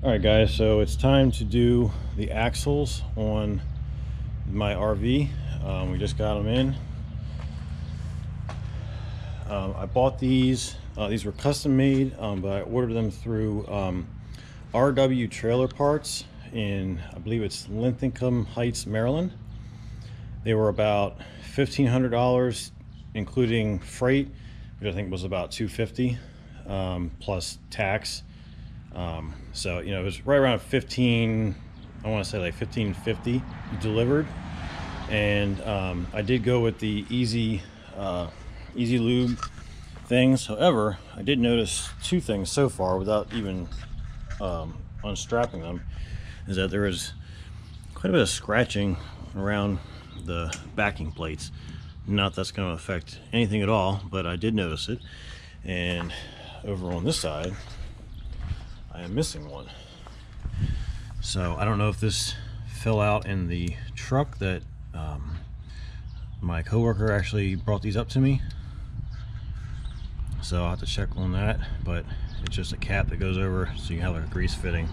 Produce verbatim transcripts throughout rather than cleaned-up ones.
All right guys, so it's time to do the axles on my R V. Um, we just got them in. Um, I bought these, uh, these were custom made, um, but I ordered them through um, R W Trailer Parts in, I believe it's Linthicum Heights, Maryland. They were about fifteen hundred dollars, including freight, which I think was about two hundred fifty dollars, um, plus tax. Um, so, you know, it was right around fifteen, I want to say like fifteen fifty delivered. And, um, I did go with the E Z, uh, E Z Lube things. However, I did notice two things so far without even, um, unstrapping them, is that there is quite a bit of scratching around the backing plates. Not that's going to affect anything at all, but I did notice it. And over on this side, I am missing one. So I don't know if this fell out in the truck that um, my coworker actually brought these up to me, so I'll have to check on that. But it's just a cap that goes over, so you have a grease fitting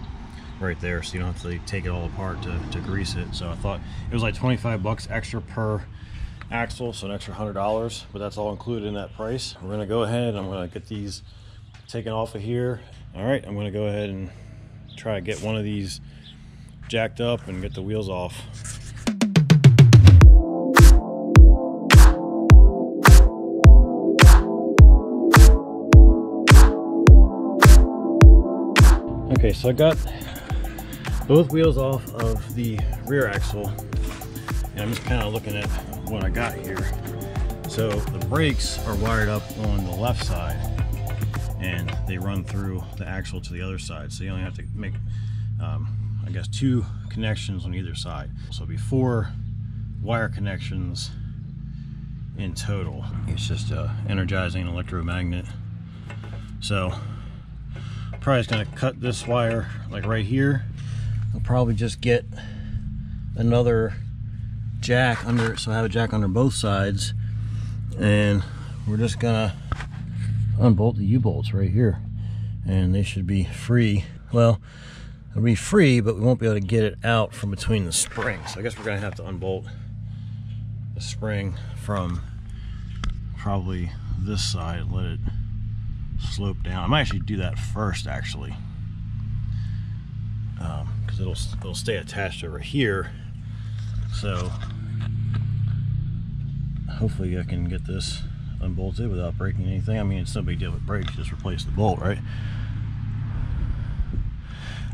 right there, so you don't have to take it all apart to, to grease it. So I thought it was like twenty-five bucks extra per axle, so an extra hundred dollars, but that's all included in that price. We're going to go ahead, I'm going to get these taken off of here. All right, I'm gonna go ahead and try to get one of these jacked up and get the wheels off. Okay, so I got both wheels off of the rear axle, and I'm just kind of looking at what I got here. So the brakes are wired up on the left side, and they run through the axle to the other side, so you only have to make um, I guess two connections on either side, so it'll be four wire connections in total. It's just uh, energizing an electromagnet, so I'm probably just gonna cut this wire like right here. I'll probably just get another jack under, so I have a jack under both sides, and we're just gonna unbolt the U-bolts right here, and they should be free. Well, it'll be free, but we won't be able to get it out from between the springs. So I guess we're gonna have to unbolt the spring from probably this side and let it slope down. I might actually do that first, actually, um, because it'll it'll stay attached over here. So hopefully I can get this unbolted without breaking anything. I mean, it's no big deal with brakes, just replace the bolt, right?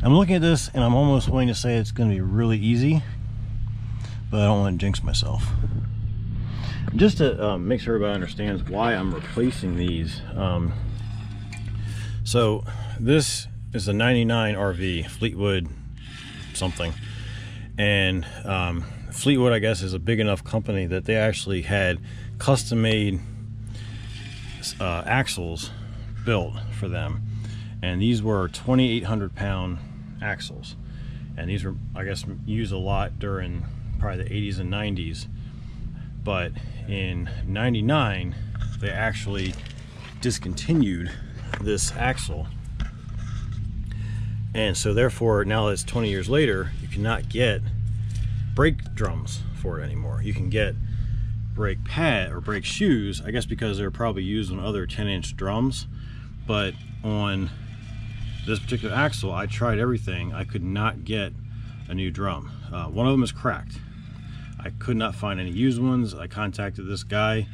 I'm looking at this and I'm almost willing to say it's going to be really easy, but I don't want to jinx myself. Just to um, make sure everybody understands why I'm replacing these. Um, so this is a ninety-nine R V, Fleetwood something, and um, Fleetwood, I guess, is a big enough company that they actually had custom made Uh, axles built for them, and these were twenty-eight hundred pound axles, and these were, I guess, used a lot during probably the eighties and nineties. But in ninety-nine they actually discontinued this axle, and so therefore now that it's twenty years later, you cannot get brake drums for it anymore. You can get brake pad or brake shoes, I guess, because they're probably used on other ten inch drums. But on this particular axle, I tried everything, I could not get a new drum. Uh, one of them is cracked. I could not find any used ones. I contacted this guy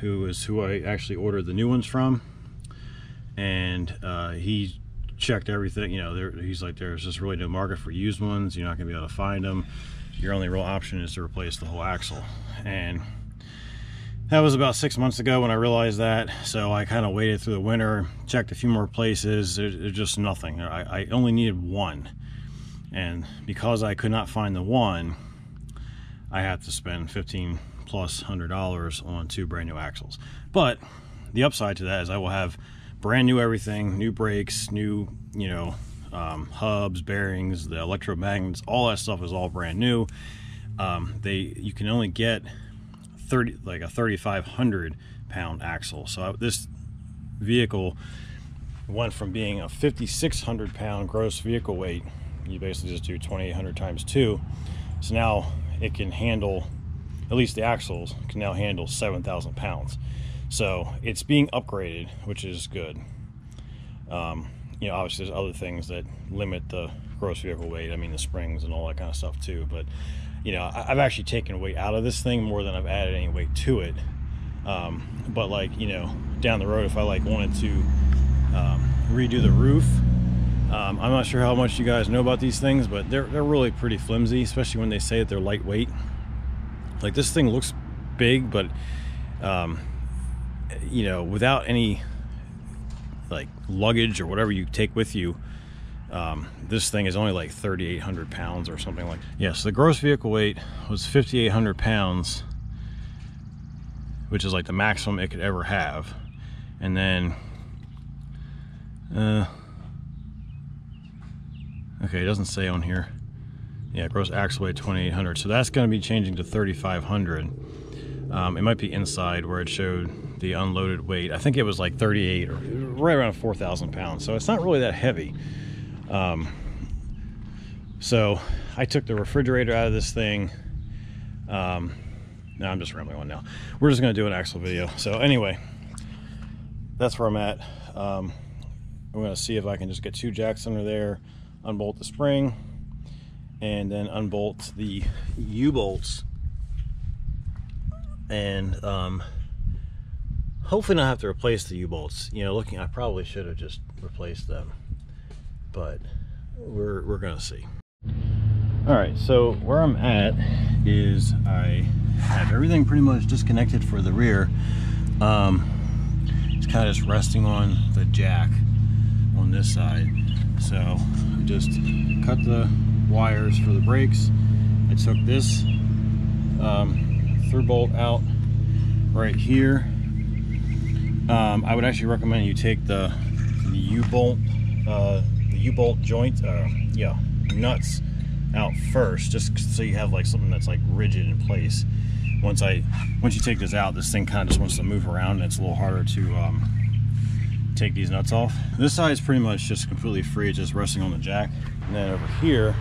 who is who I actually ordered the new ones from, and uh, he checked everything. You know, there, he's like, there's just really no market for used ones. You're not gonna be able to find them. Your only real option is to replace the whole axle. And that was about six months ago when I realized that. So I kind of waited through the winter, checked a few more places. There's, there's just nothing. I, I only needed one. And because I could not find the one, I had to spend fifteen plus hundred dollars on two brand new axles. But the upside to that is I will have brand new everything, new brakes, new, you know, um, hubs, bearings, the electromagnets, all that stuff is all brand new. Um, they, you can only get thirty, like a thirty-five hundred pound axle. So I, this vehicle went from being a fifty-six hundred pound gross vehicle weight, you basically just do twenty-eight hundred times two, so now it can handle, at least the axles can now handle seven thousand pounds. So it's being upgraded, which is good. Um, you know, obviously there's other things that limit the gross vehicle weight. I mean, the springs and all that kind of stuff too. But, you know, I've actually taken weight out of this thing more than I've added any weight to it. Um, but like, you know, down the road, if I like wanted to um, redo the roof, um, I'm not sure how much you guys know about these things, but they're, they're really pretty flimsy, especially when they say that they're lightweight. Like, this thing looks big, but, um, you know, without any like luggage or whatever you take with you, um, this thing is only like thirty-eight hundred pounds or something like that. Yeah, so the gross vehicle weight was fifty-eight hundred pounds, which is like the maximum it could ever have. And then, uh, okay, it doesn't say on here. Yeah, gross axle weight twenty-eight hundred. So that's going to be changing to thirty-five hundred. Um, it might be inside where it showed the unloaded weight. I think it was like thirty-eight or right around four thousand pounds. So it's not really that heavy. Um, so I took the refrigerator out of this thing. Um, no, I'm just rambling on now. We're just going to do an axle video. So anyway, that's where I'm at. Um, I'm going to see if I can just get two jacks under there, unbolt the spring, and then unbolt the U-bolts, and um, hopefully not have to replace the U-bolts. You know, looking, I probably should have just replaced them, but we're, we're gonna see. All right, so where I'm at is I have everything pretty much disconnected for the rear. Um, it's kind of just resting on the jack on this side. So I just cut the wires for the brakes. I took this um, through bolt out right here. Um, I would actually recommend you take the U-bolt, uh, the U-bolt joint, uh, yeah, nuts out first, just so you have like something that's like rigid in place. Once I, once you take this out, this thing kind of just wants to move around, and it's a little harder to um, take these nuts off. This side is pretty much just completely free, it's just resting on the jack. And then over here,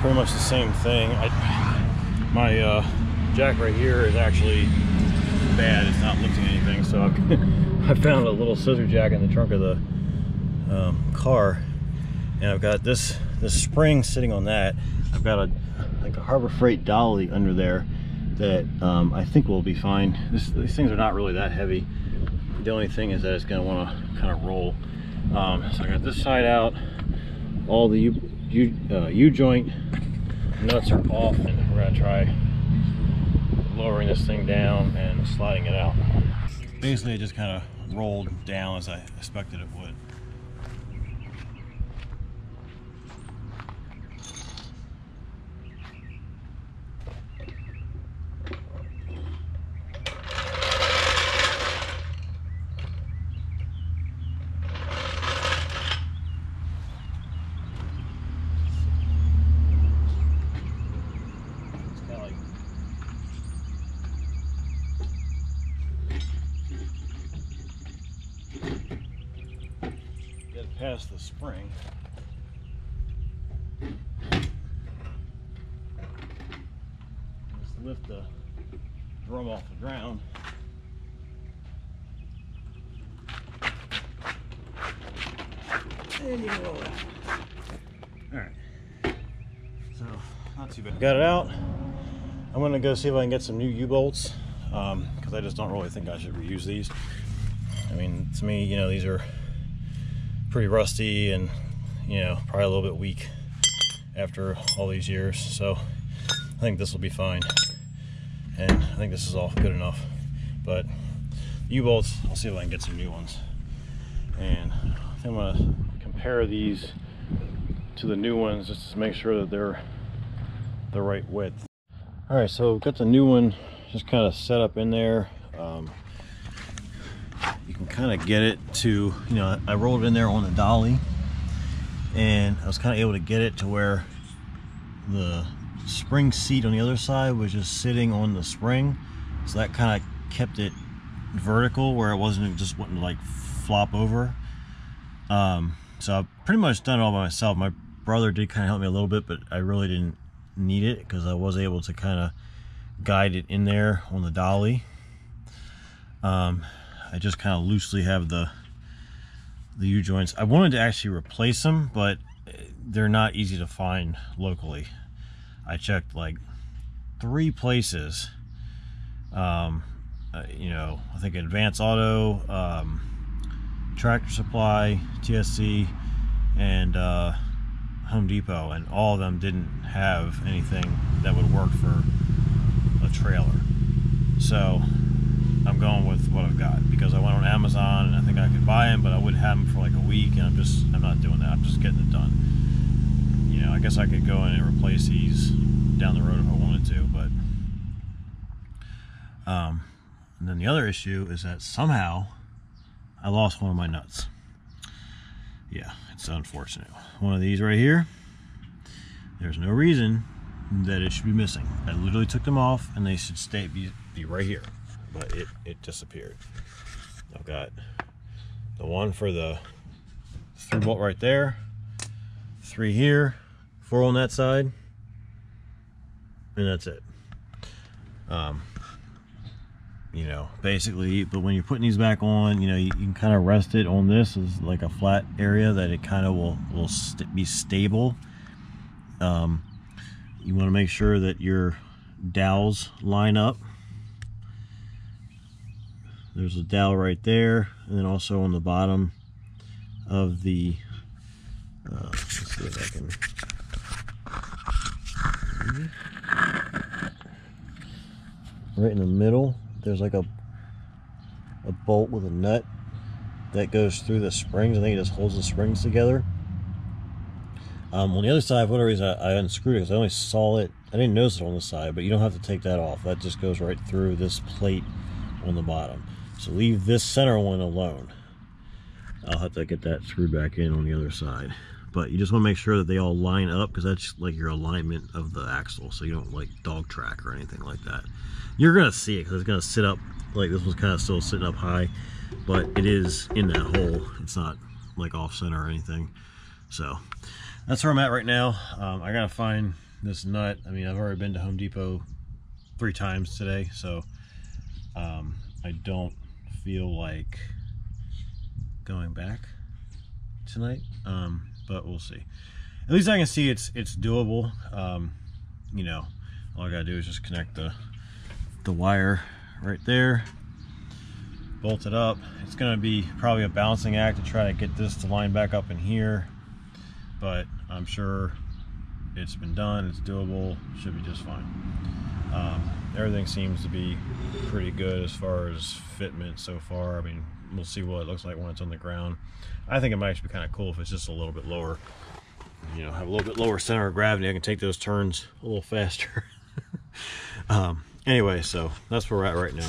pretty much the same thing. I, my uh, jack right here is actually bad. It's not lifting anything. So I've, I found a little scissor jack in the trunk of the um, car, and I've got this this spring sitting on that. I've got a like a Harbor Freight dolly under there that um, I think will be fine. This, these things are not really that heavy. The only thing is that it's going to want to kind of roll. Um, so I got this side out. All the U, U, uh, U joint nuts are off, and we're gonna try lowering this thing down and sliding it out. Basically, it just kind of rolled down as I expected it would. Past the spring. Let's lift the drum off the ground. And you roll it. Alright. So, not too bad. Got it out. I'm going to go see if I can get some new U-bolts, um, because I just don't really think I should reuse these. I mean, to me, you know, these are pretty rusty and, you know, probably a little bit weak after all these years, so I think this will be fine, and I think this is all good enough. But U-bolts, I'll see if I can get some new ones, and I'm gonna compare these to the new ones just to make sure that they're the right width. All right, so got the new one just kind of set up in there. um, You can kind of get it to, you know, I rolled in there on the dolly, and I was kind of able to get it to where the spring seat on the other side was just sitting on the spring. So that kind of kept it vertical, where it wasn't, it just wasn't like flop over. Um, so I've pretty much done it all by myself. My brother did kind of help me a little bit, but I really didn't need it because I was able to kind of guide it in there on the dolly. Um, I just kind of loosely have the the U-joints. I wanted to actually replace them, but they're not easy to find locally. I checked like three places. Um, uh, you know, I think Advance Auto, um, Tractor Supply, T S C, and uh, Home Depot, and all of them didn't have anything that would work for a trailer. So I'm going with what I've got, because I went on Amazon and I think I could buy them, but I would have them for like a week, and I'm just I'm not doing that. I'm just getting it done. You know, I guess I could go in and replace these down the road if I wanted to, but um, and then the other issue is that somehow I lost one of my nuts. Yeah, it's unfortunate. One of these right here. There's no reason that it should be missing. I literally took them off, and they should stay be, be right here. But it, it disappeared. I've got the one for the through bolt right there, three here, four on that side, and that's it. Um, you know, basically, but when you're putting these back on, you know, you, you can kind of rest it on this as like a flat area that it kind of will, will st- be stable. Um, you want to make sure that your dowels line up. There's a dowel right there, and then also on the bottom of the, uh, let's see if I can, right in the middle, there's like a, a bolt with a nut that goes through the springs. I think it just holds the springs together. Um, on the other side, for whatever reason, I, I unscrewed it because I only saw it, I didn't notice it on the side, but you don't have to take that off. That just goes right through this plate on the bottom. So leave this center one alone. I'll have to get that screwed back in on the other side. But you just want to make sure that they all line up, because that's like your alignment of the axle, so you don't like dog track or anything like that. You're going to see it because it's going to sit up, like this one's kind of still sitting up high, but it is in that hole. It's not like off center or anything. So that's where I'm at right now. Um, I got to find this nut. I mean, I've already been to Home Depot three times today, so Um, I don't feel like going back tonight, um, but we'll see. At least I can see it's it's doable. Um, you know, all I gotta do is just connect the the wire right there, bolt it up. It's gonna be probably a balancing act to try to get this to line back up in here, but I'm sure it's been done. It's doable. Should be just fine. Um, everything seems to be pretty good as far as fitment so far. I mean, we'll see what it looks like when it's on the ground. I think it might actually be kind of cool if it's just a little bit lower, you know, have a little bit lower center of gravity. I can take those turns a little faster. um, anyway, so that's where we're at right now.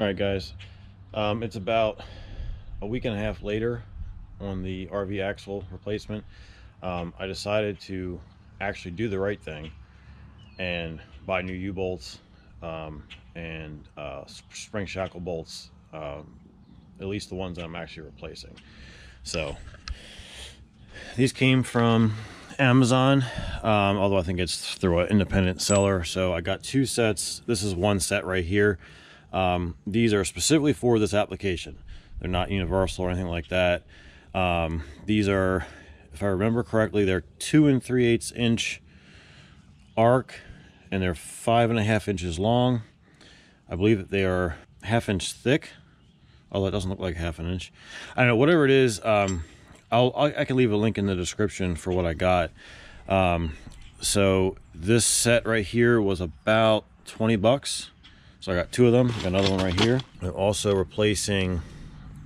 All right, guys, um, it's about a week and a half later on the R V axle replacement. Um, I decided to actually do the right thing and buy new U-bolts um, and uh, spring shackle bolts, um, at least the ones that I'm actually replacing. So these came from Amazon, um, although I think it's through an independent seller. So I got two sets. This is one set right here. Um, these are specifically for this application. They're not universal or anything like that. Um, these are, if I remember correctly, they're two and three eighths inch arc, and they're five and a half inches long. I believe that they are half inch thick, although it doesn't look like half an inch. I don't know, whatever it is. um I'll, I'll I can leave a link in the description for what I got. Um so this set right here was about twenty bucks, so I got two of them. Got another one right here. I'm also replacing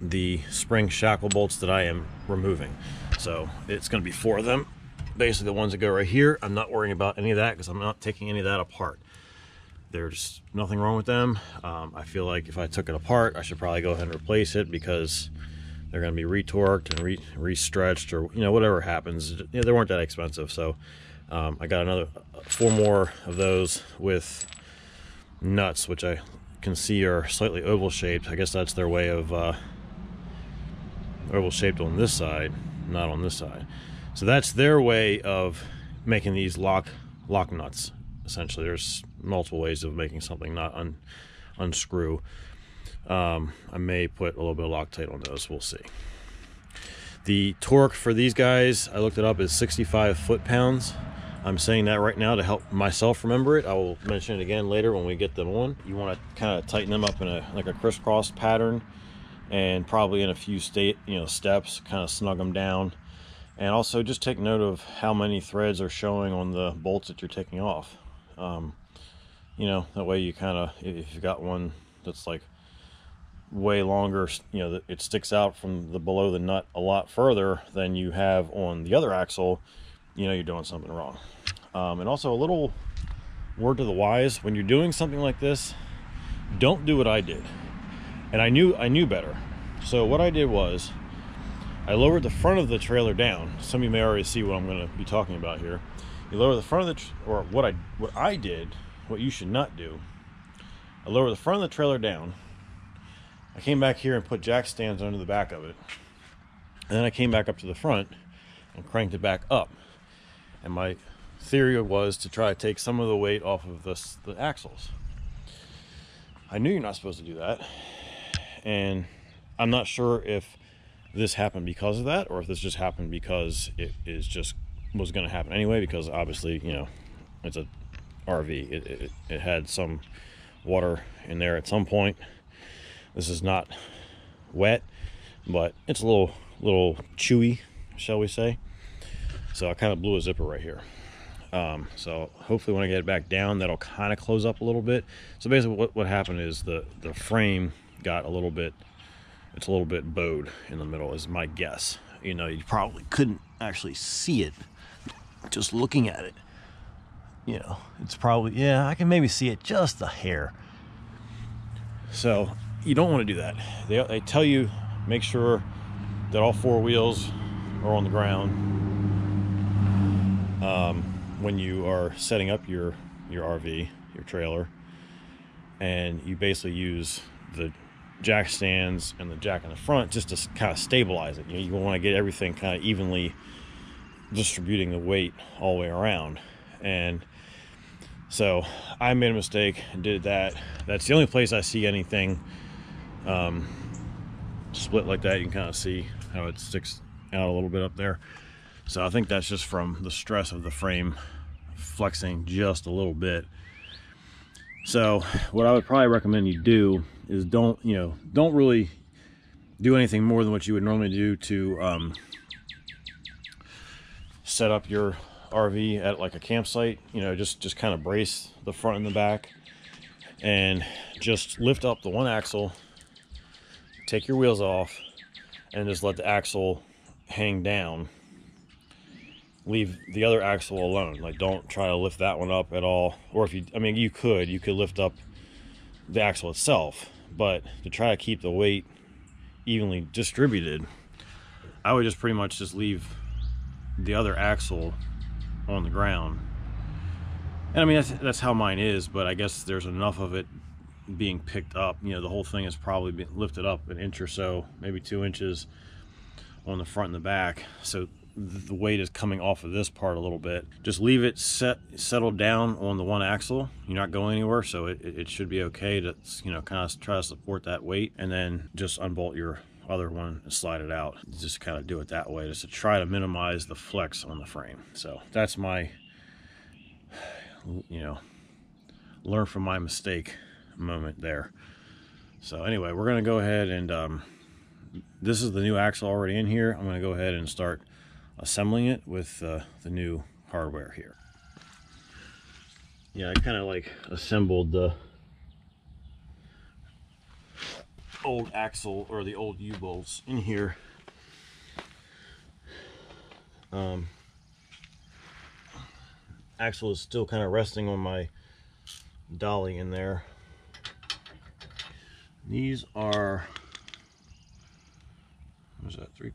the spring shackle bolts that I am removing, so it's going to be four of them. Basically the ones that go right here, I'm not worrying about any of that because I'm not taking any of that apart. There's nothing wrong with them. Um, I feel like if I took it apart, I should probably go ahead and replace it, because they're going to be retorqued and re re-stretched, or, you know, whatever happens. You know, they weren't that expensive. So um, I got another four more of those with nuts, which I can see are slightly oval shaped. I guess that's their way of uh, oval shaped on this side, not on this side. So that's their way of making these lock lock nuts. Essentially, there's multiple ways of making something not un, unscrew. Um, I may put a little bit of Loctite on those. We'll see. The torque for these guys, I looked it up, is sixty-five foot-pounds. I'm saying that right now to help myself remember it. I will mention it again later when we get them on. You want to kind of tighten them up in a like a crisscross pattern, and probably in a few state you know steps, kind of snug them down. And also just take note of how many threads are showing on the bolts that you're taking off. Um, you know, that way you kind of, if you've got one that's like way longer, you know, it sticks out from the below the nut a lot further than you have on the other axle, you know you're doing something wrong. Um, and also a little word to the wise, when you're doing something like this, don't do what I did. And I knew, I knew better. So what I did was, I lowered the front of the trailer down. Some of you may already see what I'm going to be talking about here. You lower the front of the, tr or what I, what I did, what you should not do. I lowered the front of the trailer down. I came back here and put jack stands under the back of it. And then I came back up to the front and cranked it back up. And my theory was to try to take some of the weight off of this, the axles. I knew you're not supposed to do that. And I'm not sure if this happened because of that, or if this just happened because it is just was going to happen anyway, because obviously you know it's a R V, it, it, it had some water in there at some point. This is not wet, but it's a little little chewy, shall we say. So I kind of blew a zipper right here. Um, so hopefully when I get it back down, that'll kind of close up a little bit. So basically what, what happened is the the frame got a little bit, it's a little bit bowed in the middle is my guess. You know, you probably couldn't actually see it just looking at it. You know, it's probably, yeah, I can maybe see it just a hair. So you don't want to do that. They, they tell you, make sure that all four wheels are on the ground um, when you are setting up your, your R V, your trailer, and you basically use the jack stands and the jack in the front just to kind of stabilize it. You know, you want to get everything kind of evenly distributing the weight all the way around. And so I made a mistake and did that. That's the only place I see anything um, split like that. You can kind of see how it sticks out a little bit up there. So I think that's just from the stress of the frame flexing just a little bit. So what I would probably recommend you do is don't, you know, don't really do anything more than what you would normally do to um, set up your R V at like a campsite. You know, just, just kind of brace the front and the back and just lift up the one axle, take your wheels off, and just let the axle hang down. Leave the other axle alone. Like, don't try to lift that one up at all. Or if you, I mean, you could, you could lift up the axle itself, but to try to keep the weight evenly distributed, I would just pretty much just leave the other axle on the ground. And I mean, that's, that's how mine is, but I guess there's enough of it being picked up. You know, the whole thing is probably been lifted up an inch or so, maybe two inches on the front and the back. So the weight is coming off of this part a little bit. Just leave it set settled down on the one axle. You're not going anywhere, so it, it should be okay to, you know, kind of try to support that weight, and then just unbolt your other one and slide it out. Just kind of do it that way, just to try to minimize the flex on the frame. So that's my, you know, learn from my mistake moment there. So anyway, we're gonna go ahead and um, this is the new axle already in here. I'm gonna go ahead and start assembling it with uh, the new hardware here. Yeah, I kind of like assembled the old axle or the old U-bolts in here. Um, axle is still kind of resting on my dolly in there. These are, what is that, three?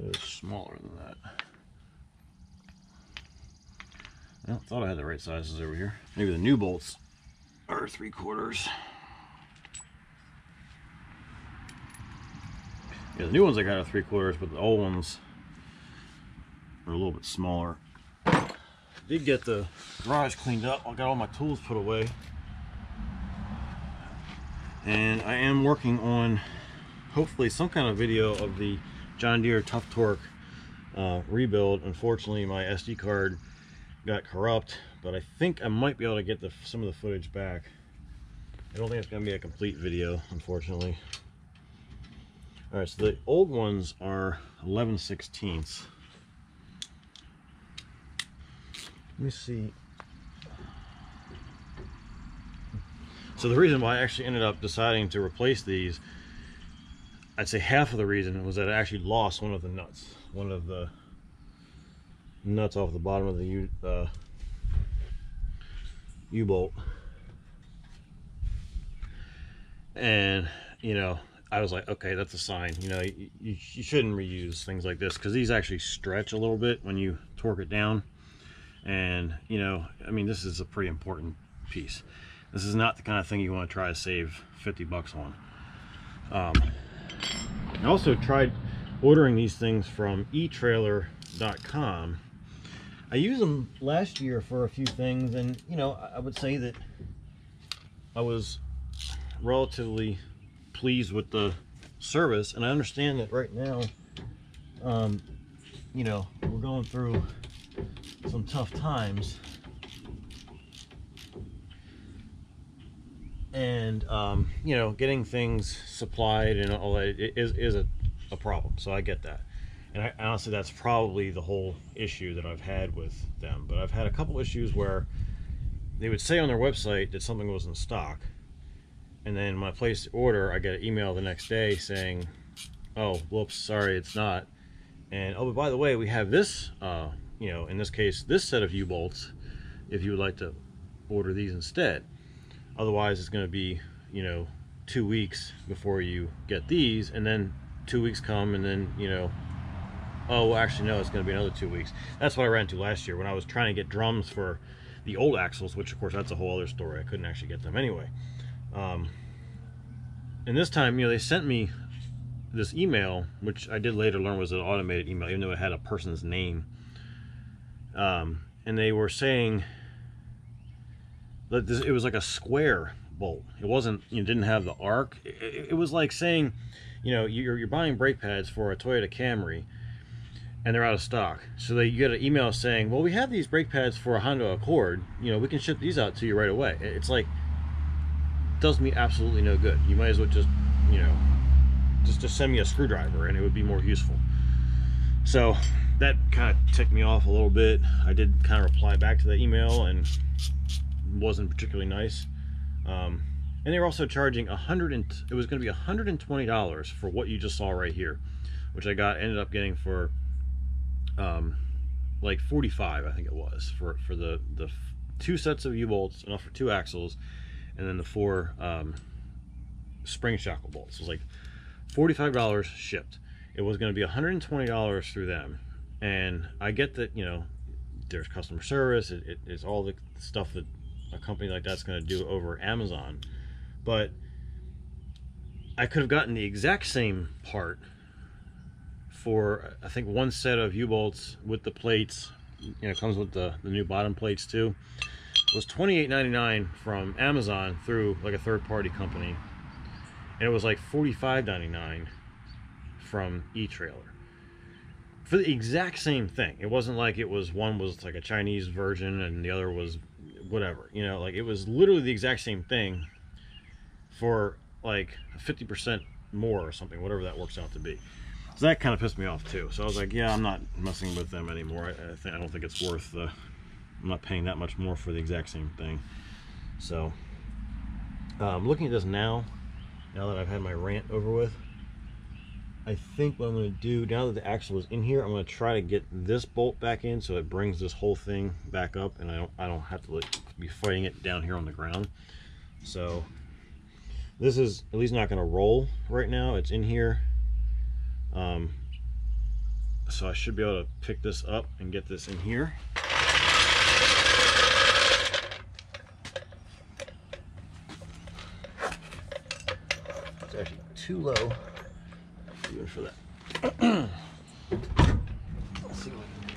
It's smaller than that. I well, thought I had the right sizes over here. Maybe the new bolts are three quarters. Yeah, the new ones I got are three quarters, but the old ones are a little bit smaller. I did get the garage cleaned up. I got all my tools put away. And I am working on hopefully some kind of video of the John Deere Tough Torque uh, rebuild. Unfortunately, my S D card got corrupt, but I think I might be able to get the, some of the footage back. I don't think it's going to be a complete video, unfortunately. All right, so the old ones are eleven sixteenths. Let me see. So the reason why I actually ended up deciding to replace these, I'd say half of the reason was that I actually lost one of the nuts. One of the nuts off the bottom of the uh, U-bolt. And, you know, I was like, okay, that's a sign. You know, you, you, you shouldn't reuse things like this because these actually stretch a little bit when you torque it down. And, you know, I mean, this is a pretty important piece. This is not the kind of thing you want to try to save fifty bucks on. Um, I also tried ordering these things from E Trailer dot com. I used them last year for a few things, and, you know, I would say that I was relatively pleased with the service, and I understand that right now, um, you know, we're going through some tough times. And, um, you know, getting things supplied and all that is, is a, a problem. So I get that. And I, honestly, that's probably the whole issue that I've had with them. But I've had a couple issues where they would say on their website that something was in stock. And then when I place the order, I get an email the next day saying, oh, whoops, sorry, it's not. And, oh, but by the way, we have this, uh, you know, in this case, this set of U-bolts, if you would like to order these instead. Otherwise, it's going to be, you know, two weeks before you get these, and then two weeks come, and then, you know, oh, well, actually, no, it's going to be another two weeks. That's what I ran into last year when I was trying to get drums for the old axles, which, of course, that's a whole other story. I couldn't actually get them anyway. Um, and this time, you know, they sent me this email, which I did later learn was an automated email, even though it had a person's name. Um, and they were saying... it was like a square bolt. It wasn't, you didn't have the arc. It, it was like saying, you know, you're, you're buying brake pads for a Toyota Camry and they're out of stock. So they, you get an email saying, well, we have these brake pads for a Honda Accord. You know, we can ship these out to you right away. It's like, it does me absolutely no good. You might as well just, you know, just, just send me a screwdriver and it would be more useful. So that kind of ticked me off a little bit. I did kind of reply back to the email and... wasn't particularly nice, um, and they were also charging a hundred and it was going to be one hundred twenty dollars for what you just saw right here, which I got ended up getting for um, like forty-five, I think it was, for for the the two sets of U-bolts, enough for two axles, and then the four um, spring shackle bolts. It was like forty-five dollars shipped. It was going to be one hundred twenty dollars through them, and I get that, you know, there's customer service. It, it, it's all the stuff that a company like that's going to do over Amazon, but I could have gotten the exact same part for, I think, one set of U-bolts with the plates. You know, comes with the, the new bottom plates too. It was twenty-eight ninety-nine from Amazon through like a third-party company, and it was like forty-five ninety-nine from E-Trailer for the exact same thing. It wasn't like it was one was like a Chinese version and the other was whatever, you know, like it was literally the exact same thing for like fifty percent more or something, whatever that works out to be. So that kind of pissed me off too. So I was like, yeah, I'm not messing with them anymore. I, I think I don't think it's worth the, I'm not paying that much more for the exact same thing. So um, looking at this now, now that I've had my rant over with, I think what I'm going to do, now that the axle is in here, I'm going to try to get this bolt back in so it brings this whole thing back up, and I don't, I don't have to like, be fighting it down here on the ground. So this is at least not going to roll right now. It's in here. Um, so I should be able to pick this up and get this in here. It's actually too low. good for that. Let's see what I can do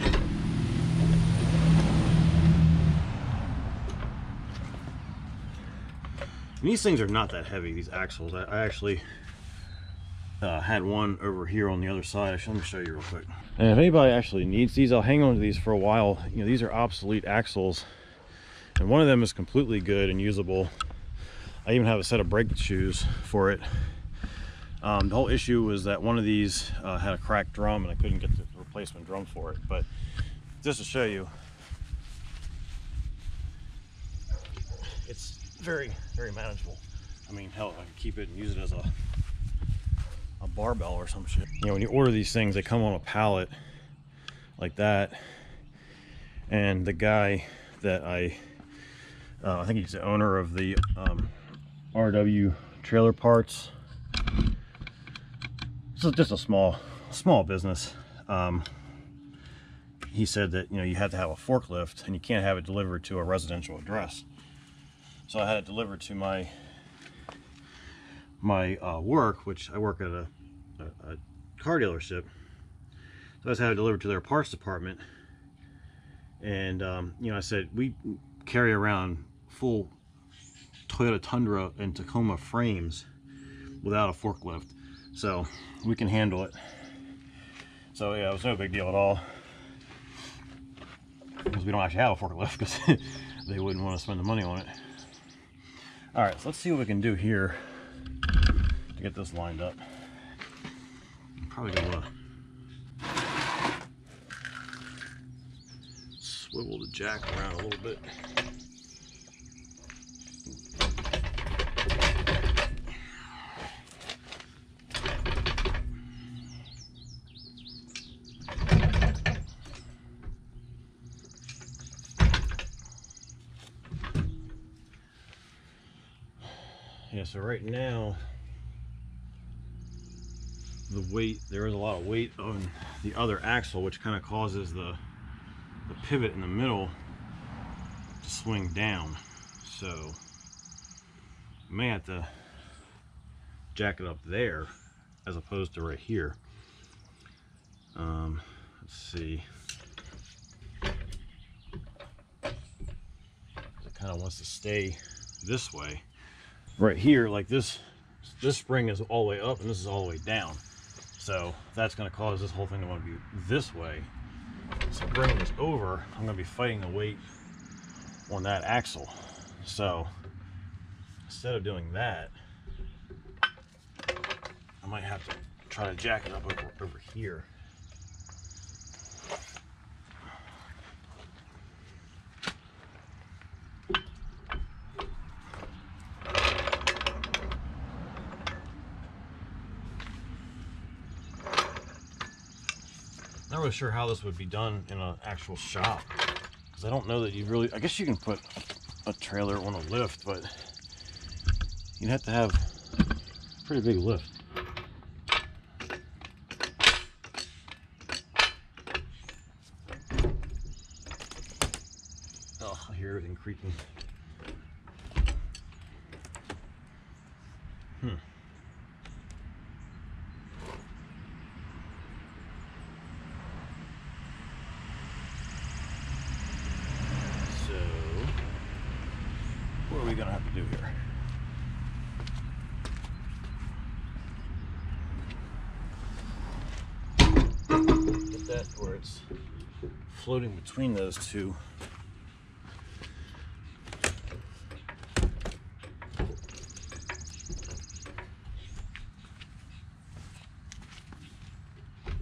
here. And these things are not that heavy, these axles. I, I actually uh, had one over here on the other side. Let me show you real quick. And if anybody actually needs these, I'll hang on to these for a while. You know, these are obsolete axles, and one of them is completely good and usable. I even have a set of brake shoes for it. Um, the whole issue was that one of these uh, had a cracked drum, and I couldn't get the replacement drum for it. But just to show you, it's very, very manageable. I mean, hell, I can keep it and use it as a, a barbell or some shit. You know, when you order these things, they come on a pallet like that. And the guy that I, uh, I think he's the owner of the um, R W Trailer Parts. So just a small, small business. Um, he said that, you know, you have to have a forklift and you can't have it delivered to a residential address. So I had it delivered to my my uh, work, which I work at a, a, a car dealership. So I just had it delivered to their parts department. And, um, you know, I said, we carry around full Toyota Tundra and Tacoma frames without a forklift. So we can handle it. So, yeah, it was no big deal at all. Because we don't actually have a forklift, because they wouldn't want to spend the money on it. All right, so let's see what we can do here to get this lined up. I'm probably gonna want to swivel the jack around a little bit. Yeah, so right now, the weight, there is a lot of weight on the other axle, which kind of causes the, the pivot in the middle to swing down. So, I may have to jack it up there as opposed to right here. Um, let's see. It kind of wants to stay this way. Right here, like this this spring is all the way up and this is all the way down, so that's going to cause this whole thing to want to be this way. So bringing this over, I'm going to be fighting the weight on that axle. So instead of doing that, I might have to try to jack it up over, over here. Not really sure how this would be done in an actual shop, because I don't know that you really, I guess you can put a trailer on a lift, but you'd have to have a pretty big lift. Oh, I hear everything creaking. Hmm. Gonna have to do here. Get that where it's floating between those two.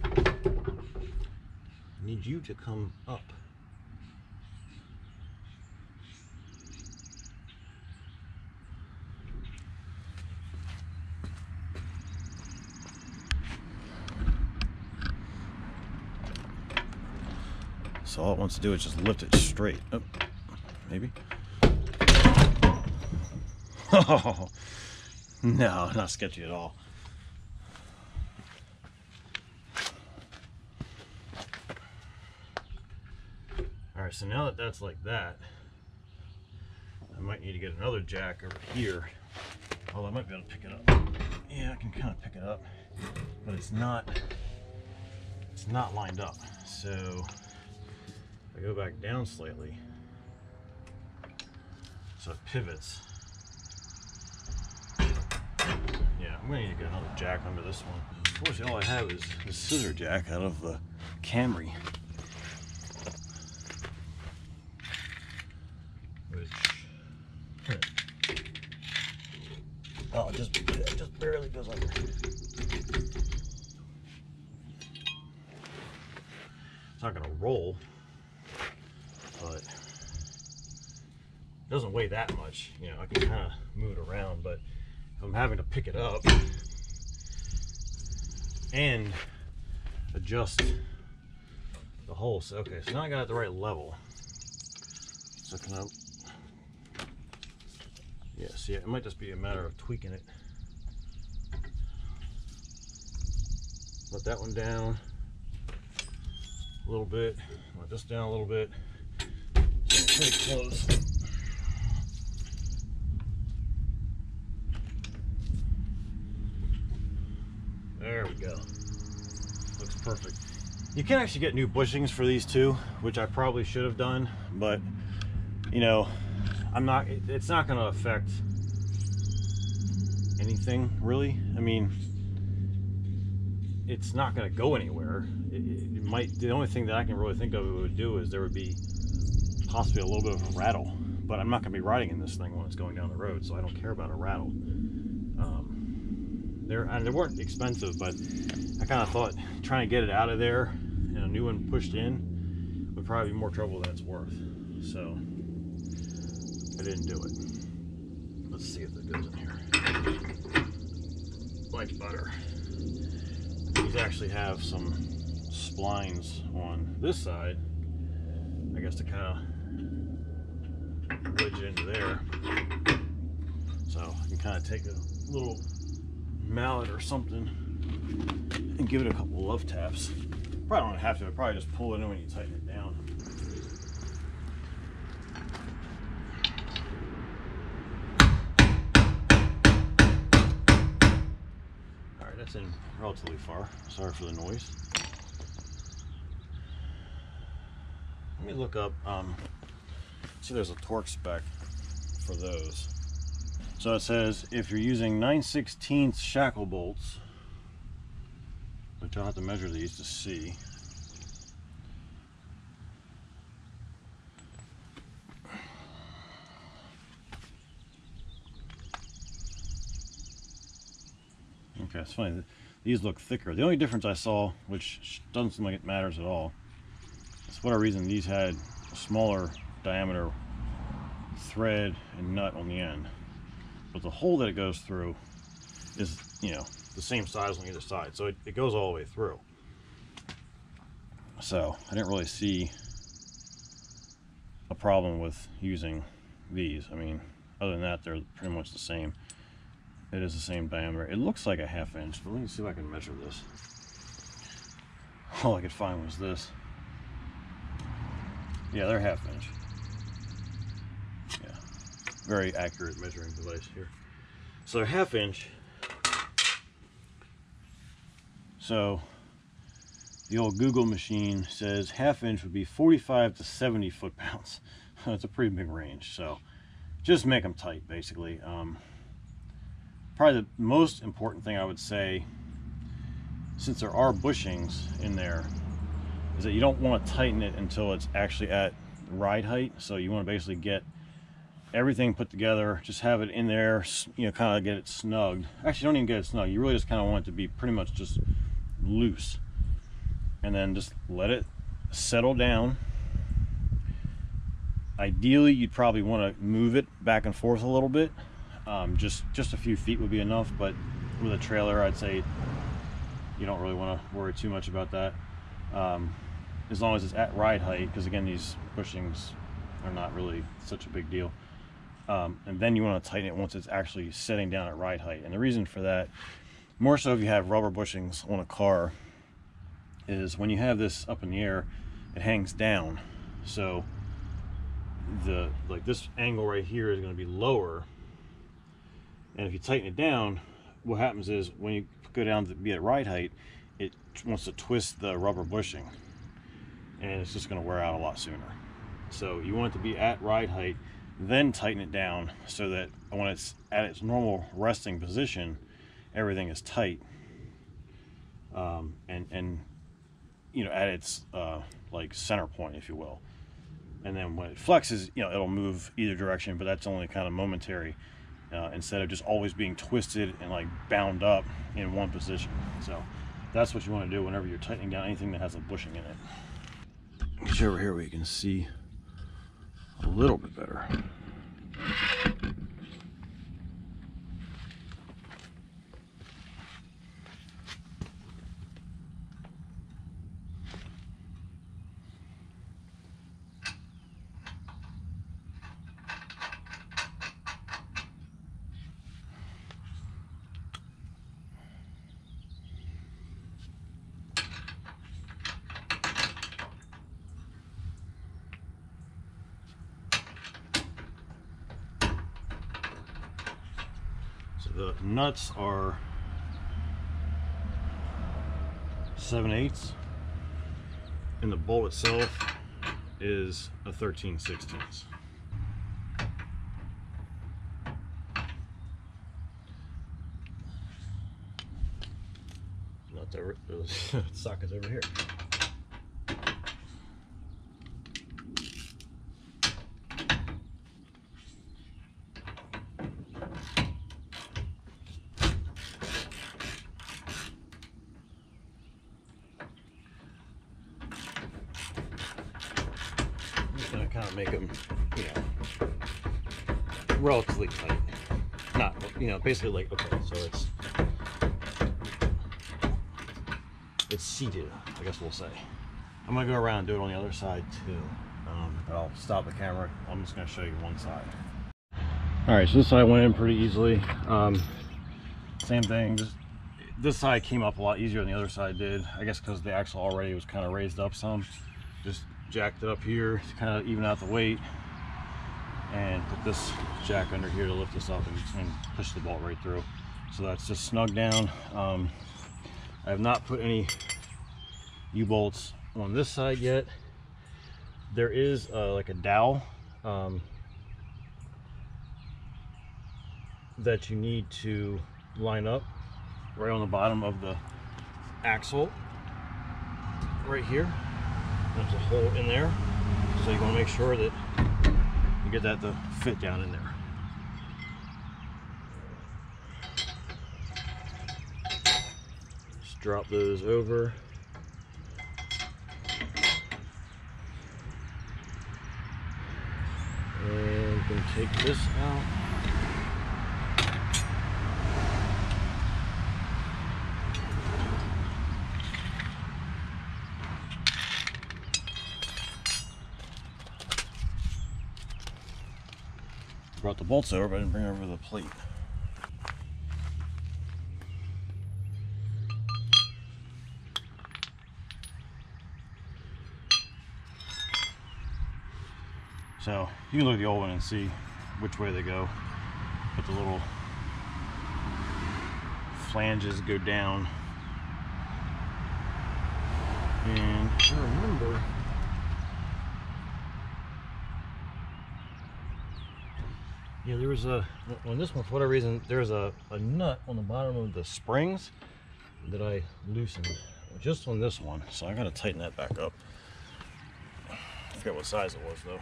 I need you to come up. So all it wants to do is just lift it straight. Oh, maybe. Oh, no, not sketchy at all. All right, so now that that's like that, I might need to get another jack over here. Although I might be able to pick it up. yeah, I can kind of pick it up, but it's not it's not lined up. So if I go back down slightly, so it pivots. Yeah, I'm gonna need to get another jack under this one. Unfortunately, all I have is the scissor jack out of the Camry, which oh, it just it just barely goes under. It's not gonna roll, but it doesn't weigh that much. You know, I can kind of move it around, but if I'm having to pick it up and adjust the hole, so okay, so now I got it at the right level. So can I? Yeah, see, it might just be a matter of tweaking it. Let that one down a little bit. Let this down a little bit. It's pretty close. There we go. Looks perfect. You can actually get new bushings for these two, which I probably should have done, but you know, I'm not, it's not going to affect anything really. I mean, it's not going to go anywhere. It, it might, the only thing that I can really think of it would do is there would be possibly a little bit of a rattle, but I'm not going to be riding in this thing when it's going down the road, so I don't care about a rattle. Um, they're, and they weren't expensive, but I kind of thought trying to get it out of there and a new one pushed in would probably be more trouble than it's worth. So I didn't do it. Let's see if that goes in here. Like butter. These actually have some splines on this side, I guess, to kind of wedge into there. So I can kind of take a little mallet or something and give it a couple love taps. Probably don't have to, I probably just pull it in when you tighten it down. That's in relatively far. Sorry for the noise. Let me look up. Um, see, there's a torque spec for those. So it says if you're using nine sixteenths shackle bolts, which I'll have to measure these to see. Okay, it's funny, these look thicker. The only difference I saw, which doesn't seem like it matters at all, is for whatever reason these had a smaller diameter thread and nut on the end. But the hole that it goes through is, you know, the same size on either side. So it, it goes all the way through. So I didn't really see a problem with using these. I mean, other than that, they're pretty much the same. It is the same diameter. It looks like a half inch, but let me see if I can measure this. All I could find was this. Yeah, they're half inch. Yeah, very accurate measuring device here. So they're half inch. So the old Google machine says half inch would be forty-five to seventy foot pounds. That's a pretty big range. So just make them tight, basically. Um, Probably the most important thing I would say, since there are bushings in there, is that you don't want to tighten it until it's actually at ride height. So you want to basically get everything put together, just have it in there, you know, kind of get it snugged. Actually, don't even get it snug. You really just kind of want it to be pretty much just loose. And then just let it settle down. Ideally, you'd probably want to move it back and forth a little bit. Um, just just a few feet would be enough, but with a trailer I'd say you don't really want to worry too much about that, um, as long as it's at ride height, because again these bushings are not really such a big deal. Um, and then you want to tighten it once it's actually sitting down at ride height, and the reason for that, more so if you have rubber bushings on a car, is when you have this up in the air it hangs down, so the like this angle right here is going to be lower. And if you tighten it down, what happens is when you go down to be at ride height, it wants to twist the rubber bushing, and it's just going to wear out a lot sooner. So you want it to be at ride height, then tighten it down so that when it's at its normal resting position, everything is tight, um, and and you know, at its uh, like center point, if you will. And then when it flexes, you know, it'll move either direction, but that's only kind of momentary, uh, instead of just always being twisted and like bound up in one position. So that's what you want to do whenever you're tightening down anything that has a bushing in it. Get you over here where you can see a little bit better. The nuts are seven eighths, and the bolt itself is a thirteen sixteenths. Not that those sockets over here. Kind of make them, you know, relatively tight. Not, you know, basically like, okay, so it's it's seated, I guess we'll say. I'm gonna go around and do it on the other side too. Um, but I'll stop the camera. I'm just gonna show you one side. All right, so this side went in pretty easily. Um, same thing. Just, this side came up a lot easier than the other side did. I guess because the axle already was kind of raised up some. Just jacked it up here to kind of even out the weight, and put this jack under here to lift this up and, and push the bolt right through. So that's just snug down. Um, I have not put any U-bolts on this side yet. There is uh, like a dowel um, that you need to line up right on the bottom of the axle right here. There's a hole in there, so you want to make sure that you get that to fit down in there. Just drop those over. And we can take this out. Brought the bolts over, but I didn't bring over the plate. So you can look at the old one and see which way they go. But the little flanges go down. And I remember. Yeah, there was a, on this one, for whatever reason, there's a, a nut on the bottom of the springs that I loosened, just on this one. So I gotta tighten that back up. I forget what size it was though.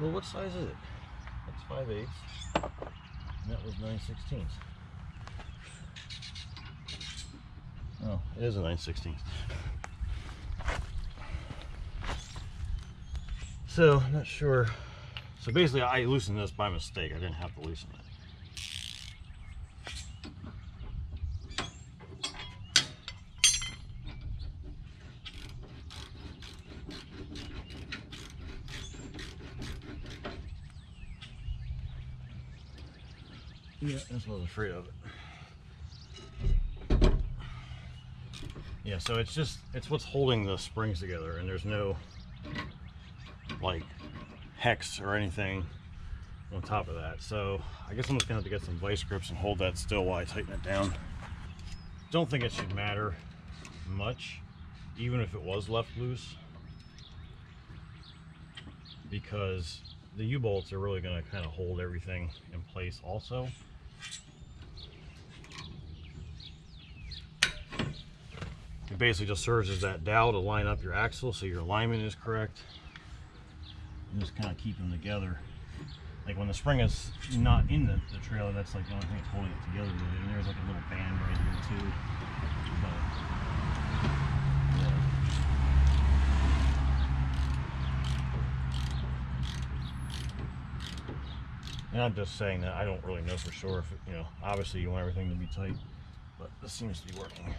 Well, what size is it? That's five eighths. And that was nine sixteenths. Oh, it is a nine sixteenths. So, I'm not sure. So basically, I loosened this by mistake. I didn't have to loosen it. Yeah, that's what I was afraid of. Yeah, so it's just, it's what's holding the springs together, and there's no like hex or anything on top of that. So I guess I'm just gonna have to get some vice grips and hold that still while I tighten it down. Don't think it should matter much, even if it was left loose, because the U-bolts are really going to kind of hold everything in place also. It basically just serves as that dowel to line up your axle so your alignment is correct, and just kind of keep them together. Like when the spring is not in the, the trailer, that's like the only thing that's holding it together really. And there's like a little band right here too. But, yeah. And I'm just saying that I don't really know for sure if, it, you know, obviously you want everything to be tight, but this seems to be working.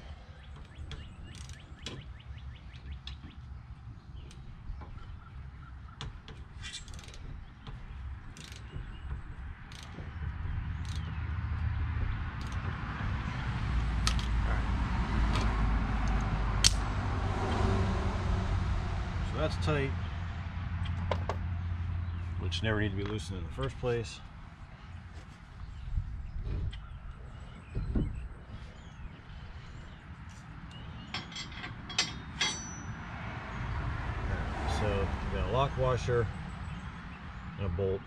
That's tight, which never need to be loosened in the first place. So we got a lock washer and a bolt.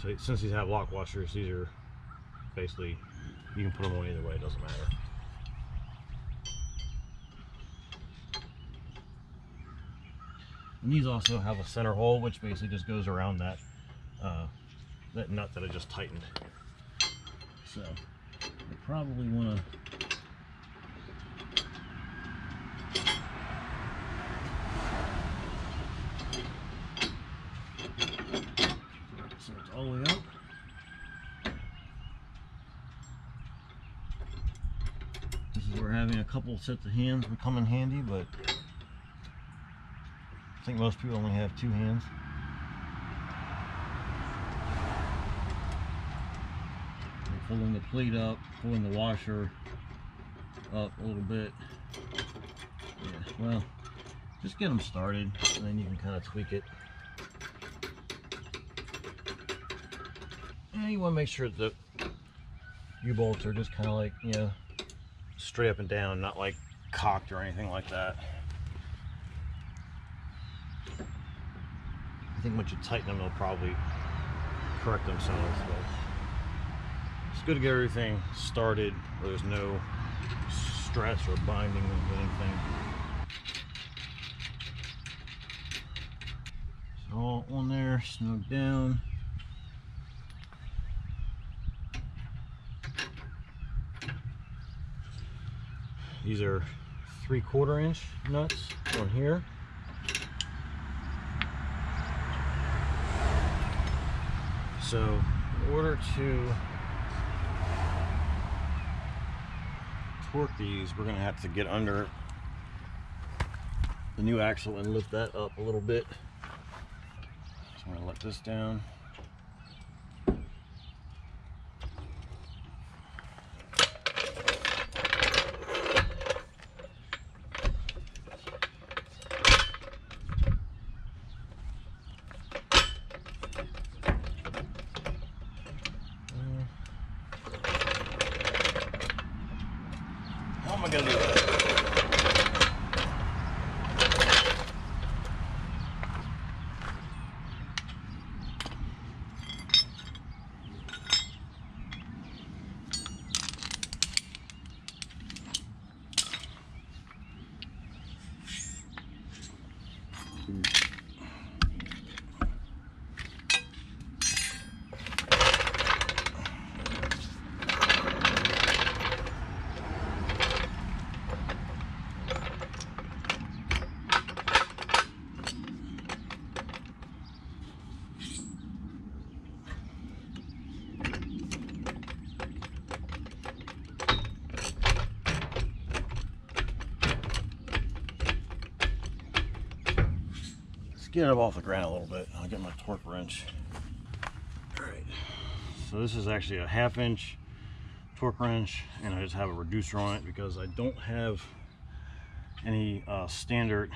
So since these have lock washers, these are basically, you can put them on either way, it doesn't matter. And these also have a center hole, which basically just goes around that uh, that nut that I just tightened. So I probably want to so it's all the way up. This is where having a couple sets of hands would come in handy, but I think most people only have two hands. We're pulling the plate up, pulling the washer up a little bit. Yeah, well, just get them started and then you can kind of tweak it. And you want to make sure that the U-bolts are just kind of like, you know, straight up and down, not like cocked or anything like that. I think once you tighten them, they'll probably correct themselves. But it's good to get everything started where there's no stress or binding with anything. So all on there, snug down. These are three quarter inch nuts on here. So in order to torque these, we're going to have to get under the new axle and lift that up a little bit. So I'm going to let this down. Gonna do that. Get it up off the ground a little bit. I'll get my torque wrench. All right, so this is actually a half inch torque wrench, and I just have a reducer on it because I don't have any uh, standard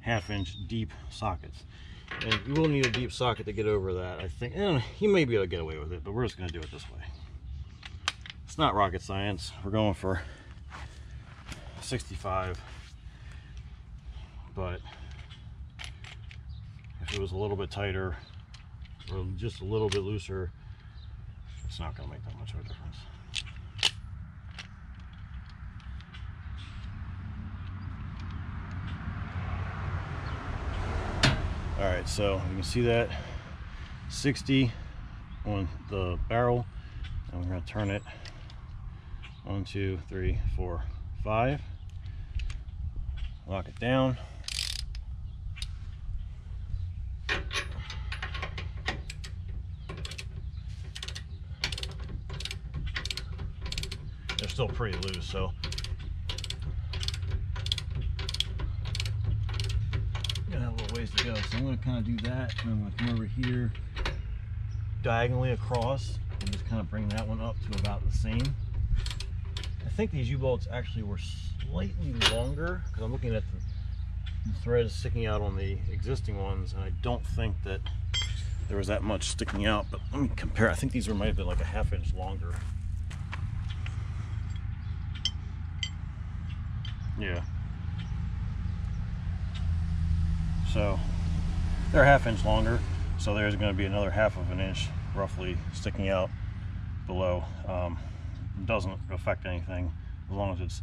half inch deep sockets. And you will need a deep socket to get over that, I think. And you may be able to get away with it, but we're just going to do it this way. It's not rocket science. We're going for sixty-five. But if it was a little bit tighter or just a little bit looser, it's not going to make that much of a difference. All right, so you can see that sixty on the barrel, and we're going to turn it one, two, three, four, five. Lock it down. They're still pretty loose, so to go. So I'm going to kind of do that, and I'm going to come over here diagonally across and just kind of bring that one up to about the same. I think these U-bolts actually were slightly longer because I'm looking at the threads sticking out on the existing ones, and I don't think that there was that much sticking out, but let me compare. I think these were might have been like a half inch longer. Yeah. So they're a half inch longer, so there's going to be another half of an inch roughly sticking out below. Um, doesn't affect anything as long as it's,